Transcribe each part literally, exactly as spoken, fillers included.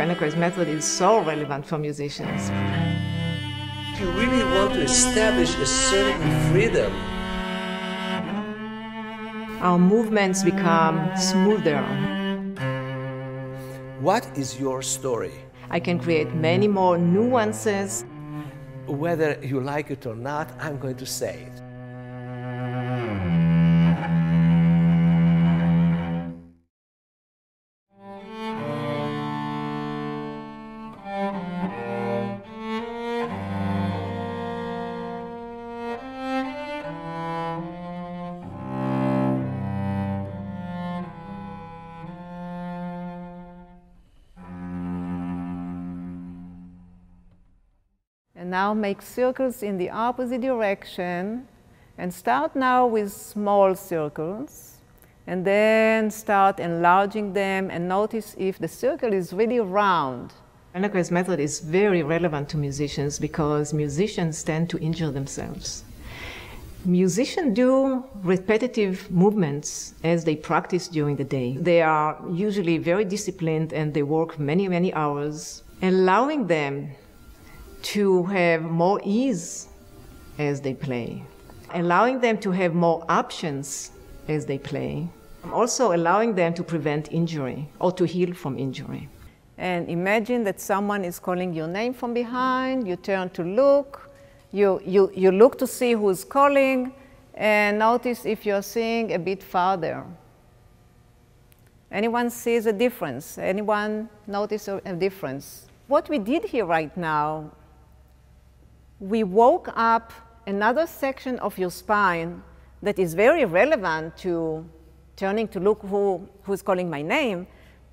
Feldenkrais Method is so relevant for musicians. If you really want to establish a certain freedom, our movements become smoother. What is your story? I can create many more nuances. Whether you like it or not, I'm going to say it. And now make circles in the opposite direction, and start now with small circles, and then start enlarging them and notice if the circle is really round. Feldenkrais Method is very relevant to musicians because musicians tend to injure themselves. Musicians do repetitive movements as they practice during the day. They are usually very disciplined and they work many, many hours, allowing them to have more ease as they play, allowing them to have more options as they play, also allowing them to prevent injury or to heal from injury. And imagine that someone is calling your name from behind, you turn to look, you, you, you look to see who's calling, and notice if you're seeing a bit farther. Anyone sees a difference? Anyone notice a difference? What we did here right now, we woke up another section of your spine that is very relevant to turning to look who, who's calling my name,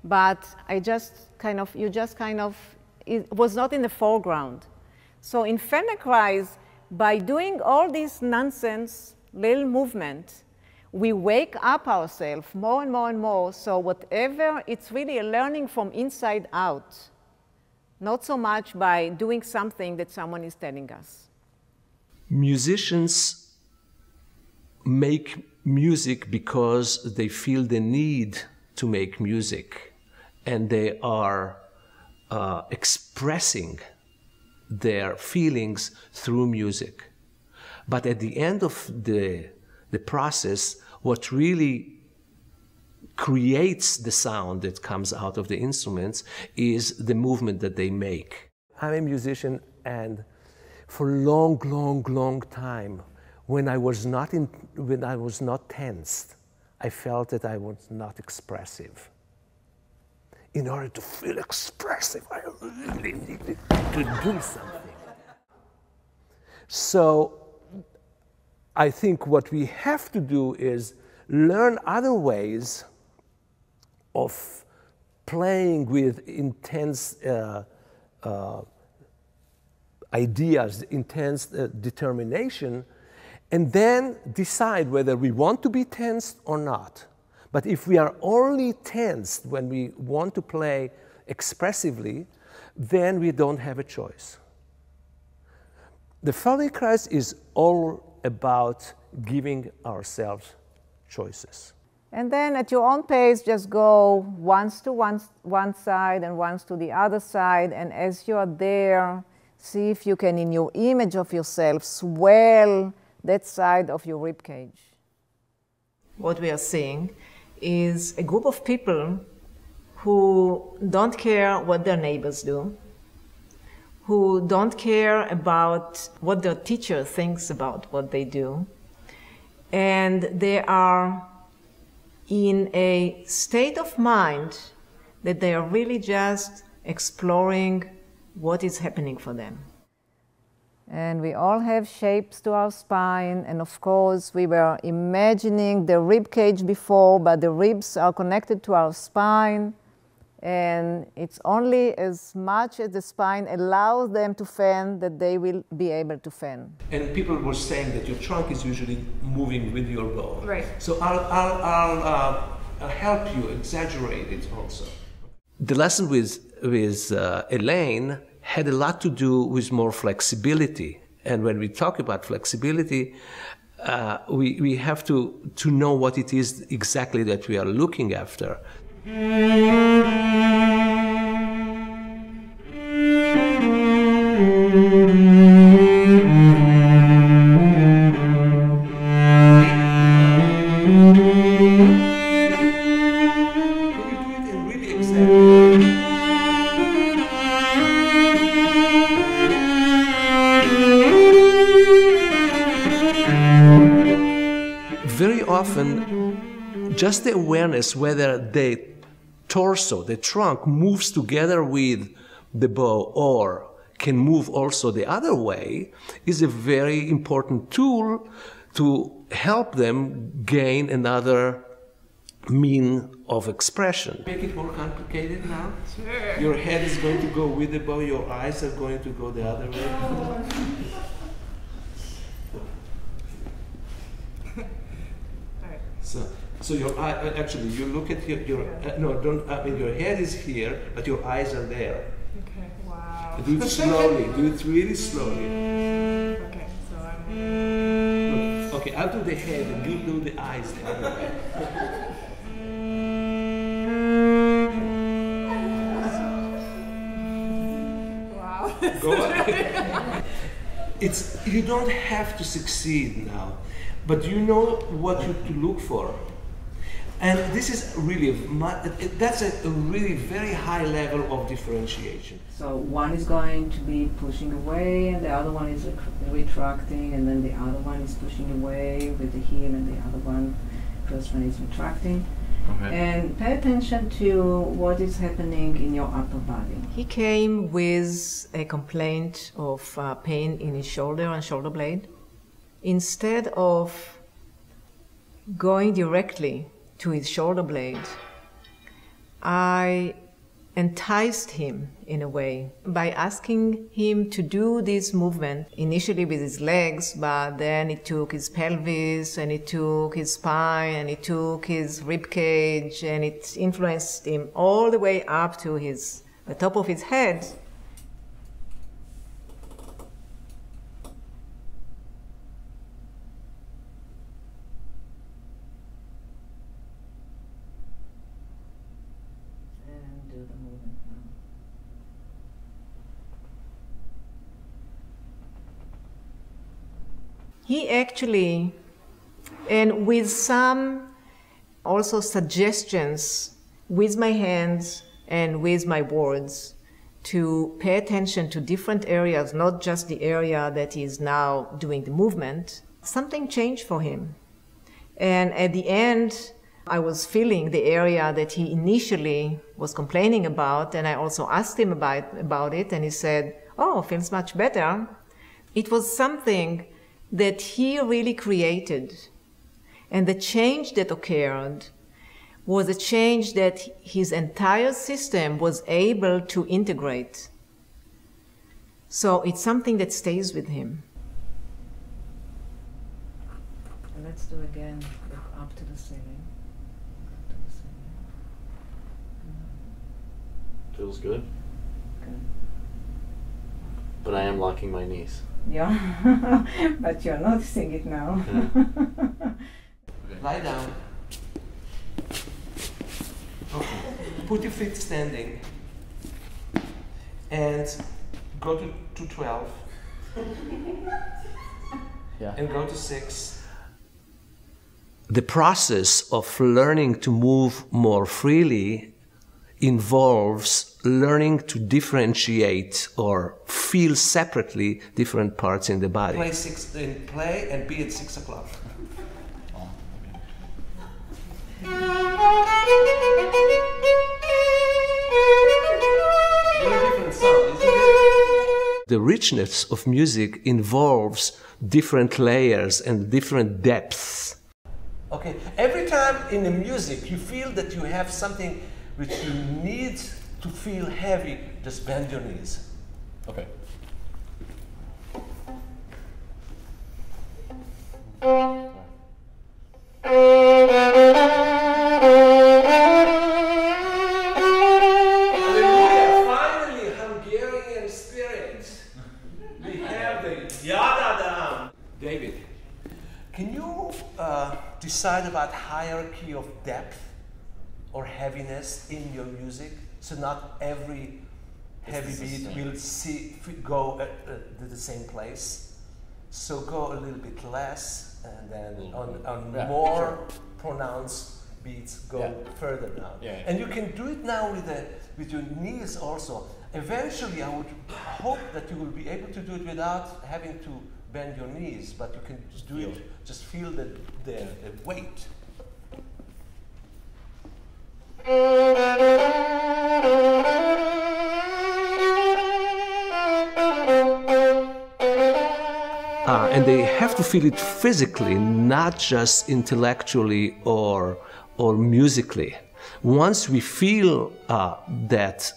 but I just kind of, you just kind of, it was not in the foreground. So in Feldenkrais, by doing all this nonsense, little movement, we wake up ourselves more and more and more, so whatever, it's really a learning from inside out. Not so much by doing something that someone is telling us. Musicians make music because they feel the need to make music, and they are uh, expressing their feelings through music. But at the end of the, the process, what really creates the sound that comes out of the instruments is the movement that they make. I'm a musician, and for a long, long, long time, when I was not, in, when I was not tensed, I felt that I was not expressive. In order to feel expressive, I really needed to do something. So I think what we have to do is learn other ways of playing with intense uh, uh, ideas, intense uh, determination, and then decide whether we want to be tensed or not. But if we are only tensed when we want to play expressively, then we don't have a choice. The Feldenkrais is all about giving ourselves choices. And then at your own pace, just go once to one, one side and once to the other side. And as you are there, see if you can, in your image of yourself, swell that side of your ribcage. What we are seeing is a group of people who don't care what their neighbors do, who don't care about what their teacher thinks about what they do, and they are in a state of mind that they are really just exploring what is happening for them. And we all have shapes to our spine, and of course we were imagining the rib cage before, but the ribs are connected to our spine, and it's only as much as the spine allows them to fan that they will be able to fan. And people were saying that your trunk is usually moving with your bone. Right. So I'll, I'll, I'll, uh, I'll help you exaggerate it also. The lesson with, with uh, Elaine had a lot to do with more flexibility. And when we talk about flexibility, uh, we, we have to, to know what it is exactly that we are looking after. Very often, just the awareness whether the torso, the trunk, moves together with the bow or can move also the other way is a very important tool to help them gain another mean of expression. Make it more complicated now? Sure. Your head is going to go with the bow, your eyes are going to go the other way. So, so your eye, actually, you look at your, your uh, no, don't, I mean, your head is here, but your eyes are there. Okay, wow. Do it slowly, do it really slowly. Okay, so I'm... Okay, I'll do the head and you do the eyes the other way. Wow. Go on. It's, you don't have to succeed now. But you know what you to look for. And this is really, that's a really very high level of differentiation. So one is going to be pushing away, and the other one is retracting, and then the other one is pushing away with the heel, and the other one, first one is retracting. Okay. And pay attention to what is happening in your upper body. He came with a complaint of uh, pain in his shoulder and shoulder blade. Instead of going directly to his shoulder blade, I enticed him in a way by asking him to do this movement, initially with his legs, but then it took his pelvis, and it took his spine, and it took his rib cage, and it influenced him all the way up to his, the top of his head. He actually, and with some also suggestions with my hands and with my words, to pay attention to different areas, not just the area that he is now doing the movement, something changed for him. And at the end, I was feeling the area that he initially was complaining about, and I also asked him about, about it, and he said, oh, feels much better. It was something that he really created. And the change that occurred was a change that his entire system was able to integrate. So it's something that stays with him. Let's do again, look up to the ceiling. Up to the ceiling. Feels good. Good. But I am locking my knees. Yeah, but you're noticing it now. Okay. Lie down. Okay. Put your feet standing. And go to, to twelve. Yeah. And go to six. The process of learning to move more freely involves learning to differentiate or feel separately different parts in the body. Play six, then play and be at six o'clock. The richness of music involves different layers and different depths. Okay, every time in the music you feel that you have something which you need to feel heavy, just bend your knees. Okay. Hallelujah! Finally, Hungarian experience. We have the Yadadam. David, can you uh, decide about hierarchy of depth or heaviness in your music? So not every heavy beat will see, go at, uh, to the same place. So go a little bit less, and then on, on yeah, more. Sure. pronounce beats go yeah. further down. Yeah, yeah. And you can do it now with, a, with your knees also. Eventually, I would hope that you will be able to do it without having to bend your knees, but you can just do feel. it, just feel the, the, the weight. Ah, and they have to feel it physically, not just intellectually or, or musically. Once we feel uh, that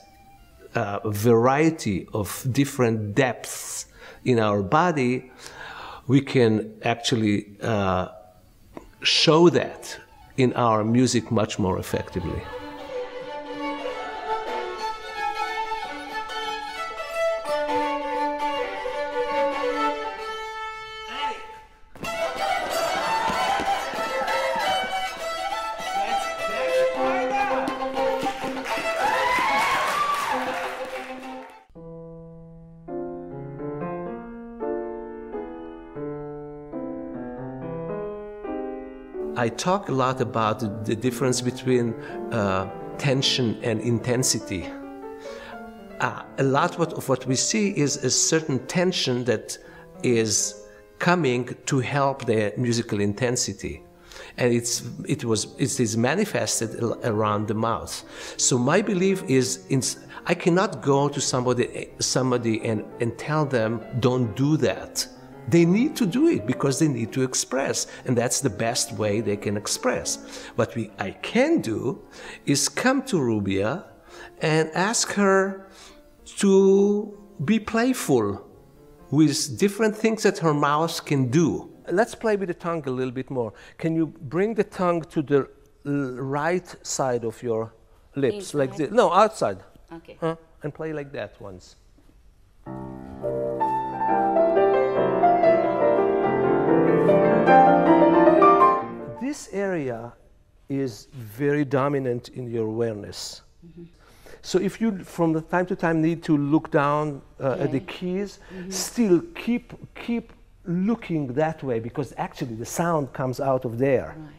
uh, variety of different depths in our body, we can actually uh, show that in our music much more effectively. I talk a lot about the difference between uh, tension and intensity. Uh, a lot of what we see is a certain tension that is coming to help the musical intensity. And it's, it, was, it is manifested around the mouth. So my belief is in, I cannot go to somebody, somebody and, and tell them, don't do that. They need to do it because they need to express, and that's the best way they can express. What we, I can do is come to Rubia and ask her to be playful with different things that her mouth can do. Let's play with the tongue a little bit more. Can you bring the tongue to the right side of your lips? Inside? Like this? No, outside. Okay. Huh? And play like that once. This area is very dominant in your awareness. Mm-hmm. So if you from the time to time need to look down uh, okay. at the keys, mm-hmm. still keep, keep looking that way, because actually the sound comes out of there. Right.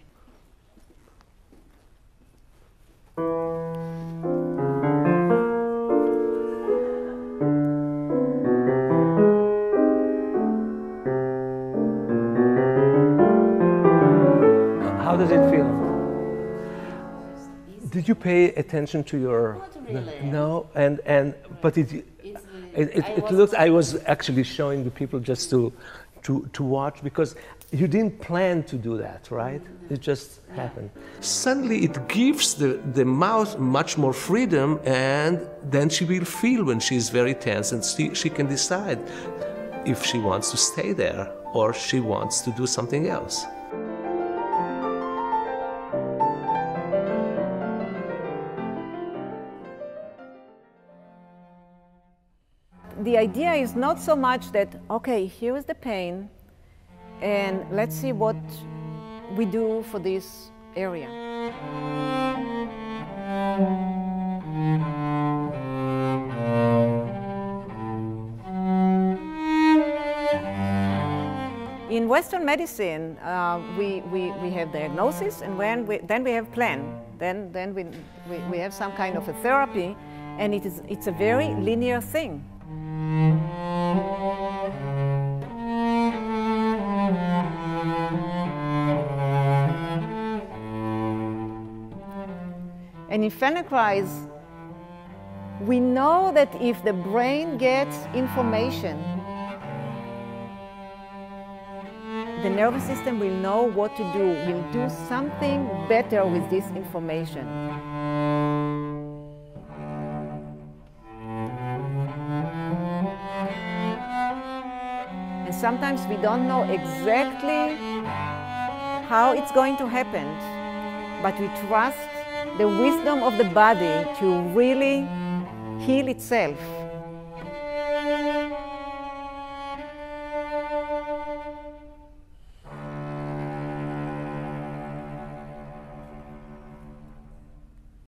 How does it feel? Did you pay attention to your? Not really. No, and and but it it, it, it looked. I was actually showing the people just to to to watch, because you didn't plan to do that, right? It just happened. Suddenly, it gives the the mouth much more freedom, and then she will feel when she is very tense, and she she can decide if she wants to stay there or she wants to do something else. The idea is not so much that, okay, here is the pain, and let's see what we do for this area. In Western medicine, uh, we, we, we have diagnosis, and when we, then we have plan. Then, then we, we, we have some kind of a therapy, and it is, it's a very linear thing. And in Feldenkrais, we know that if the brain gets information, the nervous system will know what to do, will do something better with this information. And sometimes we don't know exactly how it's going to happen, but we trust the wisdom of the body to really heal itself.